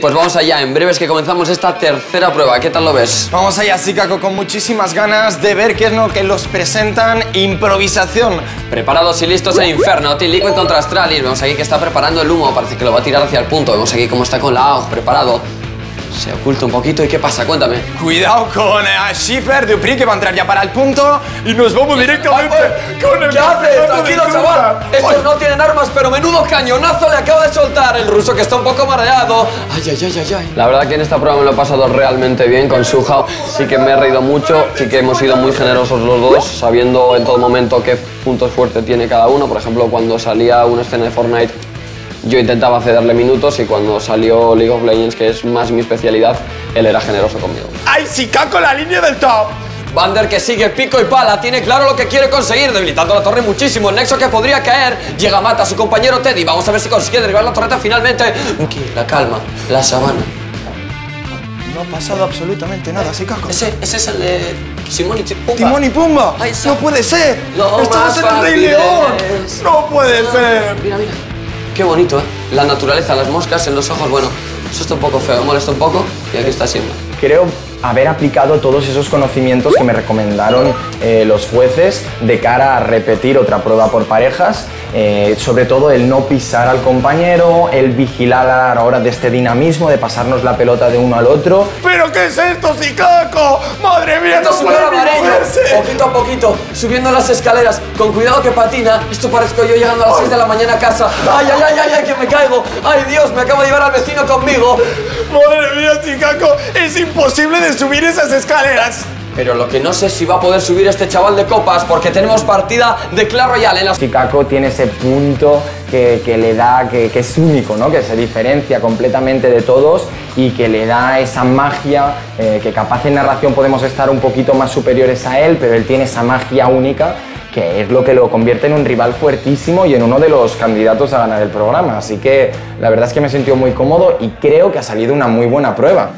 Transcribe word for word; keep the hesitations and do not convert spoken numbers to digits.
Pues vamos allá, en breve es que comenzamos esta tercera prueba. ¿Qué tal lo ves? Vamos allá, Sikako, con muchísimas ganas de ver qué es lo que los presentan. Improvisación. Preparados y listos en Inferno. Team Liquid contra Astralis. Vemos aquí que está preparando el humo. Parece que lo va a tirar hacia el punto. Vemos aquí cómo está con la A U G preparado. Se oculta un poquito. ¿Y qué pasa? Cuéntame. Cuidado con uh, Schiffer, Dupri, que va a entrar ya para el punto. Y nos vamos directamente ay, con el... ¿Qué haces? Tranquilo, chaval. Estos ay. no tienen armas, pero menudo cañonazo le acaba de soltar. El ruso que está un poco mareado. Ay, ay, ay, ay, ay. La verdad que en esta prueba me lo he pasado realmente bien con Suja. Sí que me he reído mucho. Sí que hemos sido muy generosos los dos, sabiendo en todo momento qué puntos fuertes tiene cada uno. Por ejemplo, cuando salía una escena de Fortnite, yo intentaba cederle minutos y cuando salió League of Legends, que es más mi especialidad, él era generoso conmigo. ¡Ay, Sikako, la línea del top! Vander, que sigue pico y pala, tiene claro lo que quiere conseguir, debilitando la torre muchísimo. El nexo que podría caer, llega, mata a su compañero Teddy. Vamos a ver si consigue derribar la torreta finalmente. Aquí, la calma, la sabana. No ha pasado absolutamente nada, Sikako. Ese, ese es el de Timón y Pumba. Timón y Pumba. Ay, no puede ser. Estamos en el Rey León. No puede ser. Mira, mira. Qué bonito, ¿eh? La naturaleza, las moscas en los ojos, bueno, eso está un poco feo, molesta un poco y aquí está siendo. Creo haber aplicado todos esos conocimientos que me recomendaron eh, los jueces de cara a repetir otra prueba por parejas, eh, sobre todo el no pisar al compañero, el vigilar a la hora de este dinamismo, de pasarnos la pelota de uno al otro. ¿Pero qué es esto, Sikako? ¡Madre mía, esto no puede moverse! Poquito a poquito, subiendo las escaleras, con cuidado que patina. Esto parezco yo llegando a las seis de la mañana a casa. ¡Ay, ay, ay, ay, ay, que me caigo! ¡Ay, Dios, me acabo de llevar al vecino conmigo! ¡Madre mía, Sikako! ¡Es imposible de subir esas escaleras! Pero lo que no sé es si va a poder subir este chaval de copas, porque tenemos partida de Clash Royale en la... Sikako tiene ese punto que, que le da, que, que es único, ¿no? Que se diferencia completamente de todos y que le da esa magia, eh, que capaz en narración podemos estar un poquito más superiores a él, pero él tiene esa magia única que es lo que lo convierte en un rival fuertísimo y en uno de los candidatos a ganar el programa. Así que la verdad es que me he sentido muy cómodo y creo que ha salido una muy buena prueba.